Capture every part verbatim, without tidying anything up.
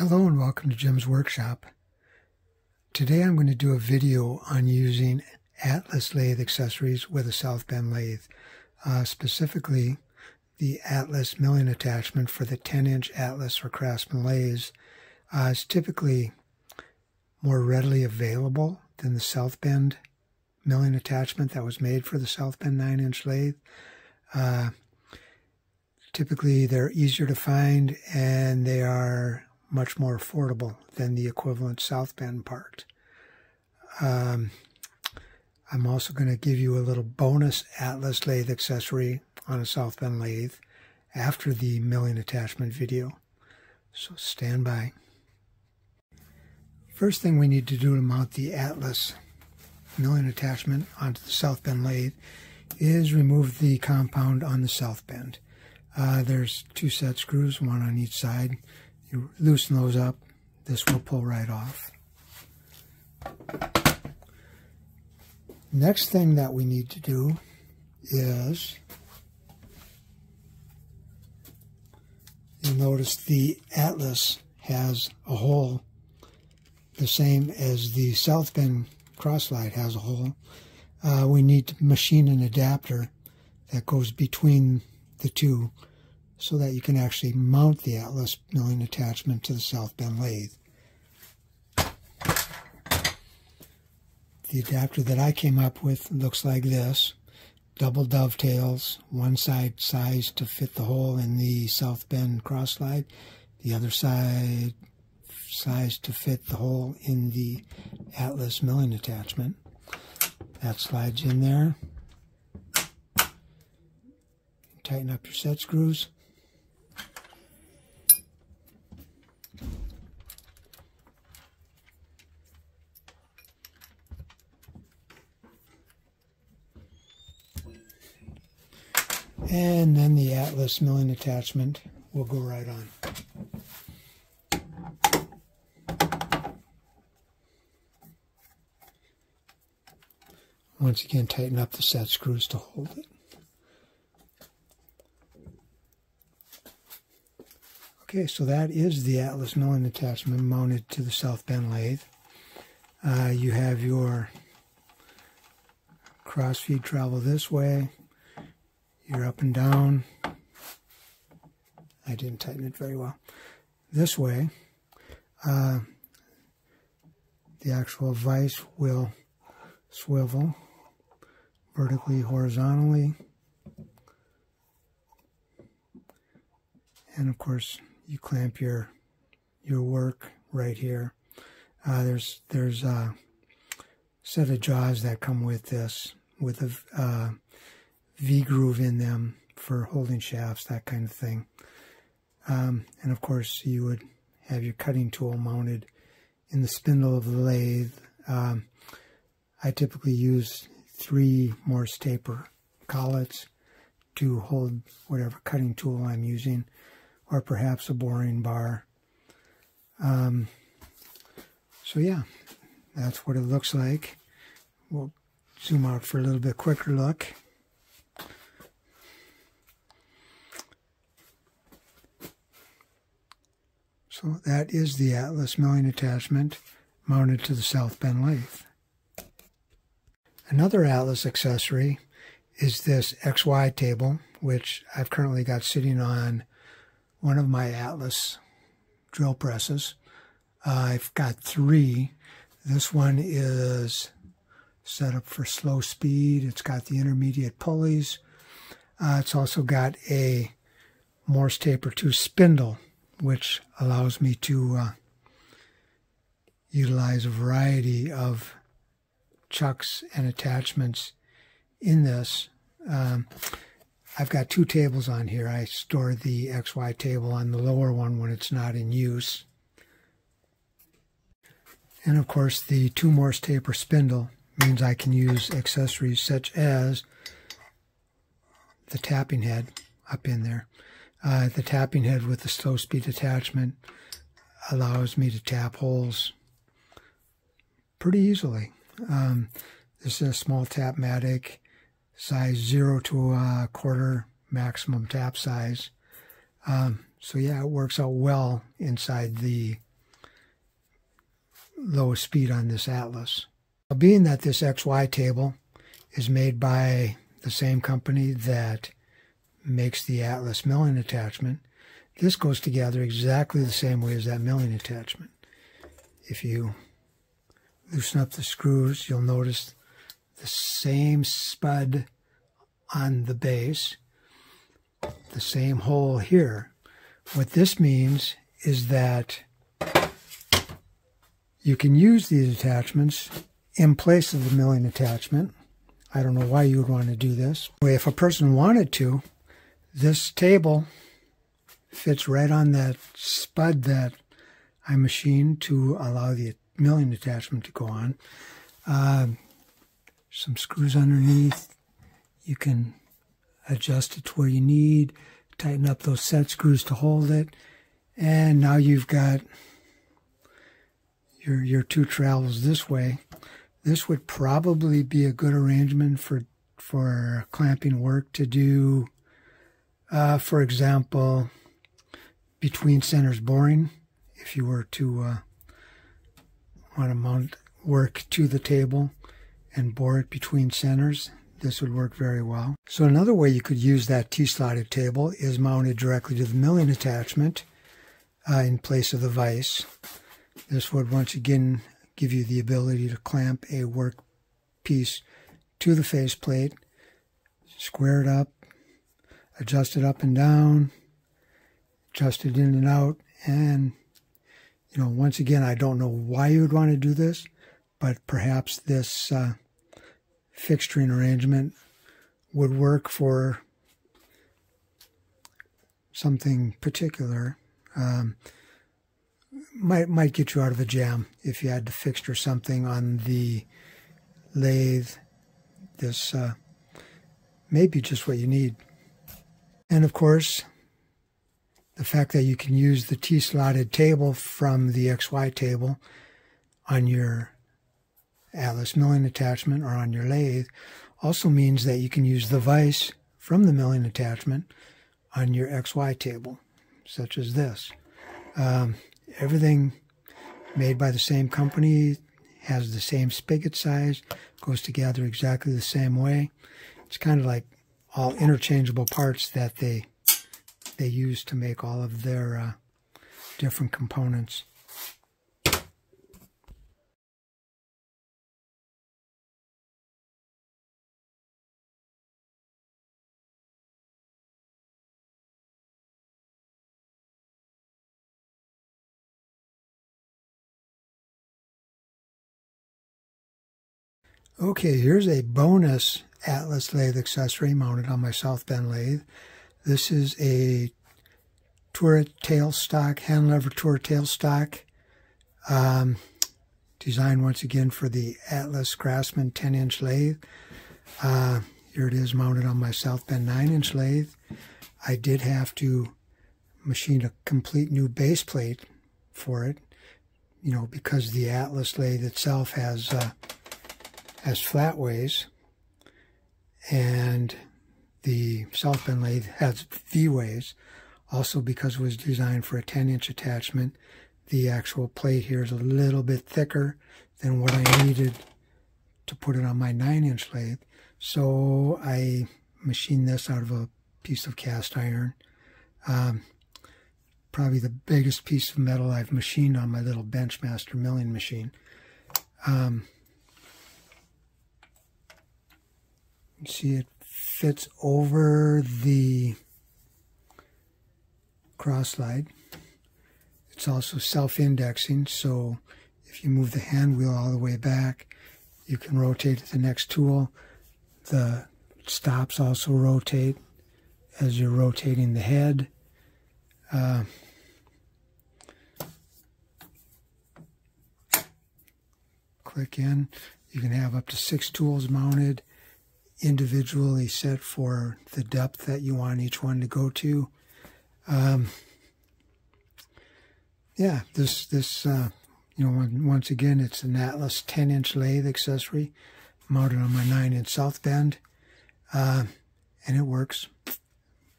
Hello and welcome to Jim's Workshop. Today I'm going to do a video on using Atlas lathe accessories with a South Bend lathe, uh, specifically the Atlas milling attachment for the ten inch Atlas or Craftsman lathes. Uh, it's typically more readily available than the South Bend milling attachment that was made for the South Bend nine inch lathe. Uh, typically they're easier to find and they are much more affordable than the equivalent South Bend part. Um, I'm also going to give you a little bonus Atlas lathe accessory on a South Bend lathe after the milling attachment video. So stand by. First thing we need to do to mount the Atlas milling attachment onto the South Bend lathe is remove the compound on the South Bend. Uh, there's two set screws, one on each side. You loosen those up, this will pull right off. Next thing that we need to do is, you'll notice the Atlas has a hole the same as the South Bend crosslight has a hole. Uh, we need to machine an adapter that goes between the two, so that you can actually mount the Atlas milling attachment to the South Bend lathe. The adapter that I came up with looks like this. Double dovetails, one side sized to fit the hole in the South Bend crosslight, the other side sized to fit the hole in the Atlas milling attachment. That slides in there. Tighten up your set screws. And then the Atlas milling attachment will go right on. Once again, tighten up the set screws to hold it. Okay, so that is the Atlas milling attachment mounted to the South Bend lathe. Uh, you have your cross feed travel this way. You're up and down. I didn't tighten it very well. This way, uh, the actual vise will swivel vertically, horizontally. And of course, you clamp your your work right here. Uh, there's there's a set of jaws that come with this, with a uh, V-groove in them for holding shafts, that kind of thing. Um, and of course, you would have your cutting tool mounted in the spindle of the lathe. Um, I typically use three Morse taper collets to hold whatever cutting tool I'm using, or perhaps a boring bar. Um, so yeah, that's what it looks like. We'll zoom out for a little bit quicker look. So that is the Atlas milling attachment mounted to the South Bend lathe. Another Atlas accessory is this X Y table, which I've currently got sitting on one of my Atlas drill presses. Uh, I've got three. This one is set up for slow speed. It's got the intermediate pulleys. Uh, it's also got a Morse taper two spindle, which allows me to uh, utilize a variety of chucks and attachments in this. Um, I've got two tables on here. I store the X Y table on the lower one when it's not in use. And of course, the two Morse taper spindle means I can use accessories such as the tapping head up in there. Uh, the tapping head with the slow speed attachment allows me to tap holes pretty easily. Um, this is a small Tapmatic, size zero to a quarter maximum tap size. Um, so yeah, it works out well inside the lowest speed on this Atlas. Being that this X Y table is made by the same company that makes the Atlas milling attachment, this goes together exactly the same way as that milling attachment. If you loosen up the screws, you'll notice the same spud on the base, the same hole here. What this means is that you can use these attachments in place of the milling attachment. I don't know why you would want to do this. If a person wanted to, this table fits right on that spud that I machined to allow the milling attachment to go on. Uh, some screws underneath. You can adjust it to where you need, tighten up those set screws to hold it, and now you've got your, your two trowels this way. This would probably be a good arrangement for, for clamping work to do, uh, for example, between centers boring, if you were to uh, want to mount work to the table and bore it between centers. This would work very well. So another way you could use that T-slotted table is mounted directly to the milling attachment uh, in place of the vise. This would once again give you the ability to clamp a work piece to the faceplate, square it up, adjust it up and down, adjust it in and out, and you know, once again, I don't know why you would want to do this, but perhaps this uh, fixturing arrangement would work for something particular. Um, might might get you out of a jam if you had to fixture something on the lathe. This uh, may be just what you need. And of course, the fact that you can use the T-slotted table from the X Y table on your Atlas milling attachment or on your lathe also means that you can use the vise from the milling attachment on your X Y table, such as this. Um, everything made by the same company, has the same spigot size, goes together exactly the same way. It's kind of like all interchangeable parts that they they use to make all of their uh, different components. Okay, here's a bonus Atlas lathe accessory mounted on my South Bend lathe. This is a turret tailstock, hand lever turret tailstock, um, designed once again for the Atlas Craftsman ten inch lathe. Uh, here it is mounted on my South Bend nine inch lathe. I did have to machine a complete new base plate for it, you know, because the Atlas lathe itself has uh, has flatways, and the South Bend lathe has V-ways. Also, because it was designed for a ten inch attachment, the actual plate here is a little bit thicker than what I needed to put it on my nine inch lathe. So I machined this out of a piece of cast iron. Um, probably the biggest piece of metal I've machined on my little Benchmaster milling machine. Um, see, it fits over the cross slide. It's also self-indexing, so if you move the hand wheel all the way back, you can rotate the next tool. The stops also rotate as you're rotating the head. Uh, click in. You can have up to six tools mounted, individually set for the depth that you want each one to go to. Um, yeah, this, this, uh, you know, once again, it's an Atlas ten inch lathe accessory mounted on my nine inch South Bend, uh, and it works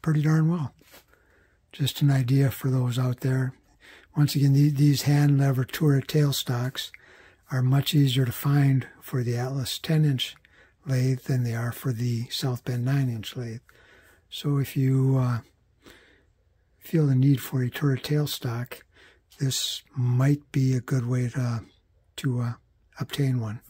pretty darn well. Just an idea for those out there. Once again, the, these hand lever turret tailstocks are much easier to find for the Atlas ten inch lathe than they are for the South Bend nine inch lathe. So if you uh, feel the need for a turret tailstock, this might be a good way to, to uh, obtain one.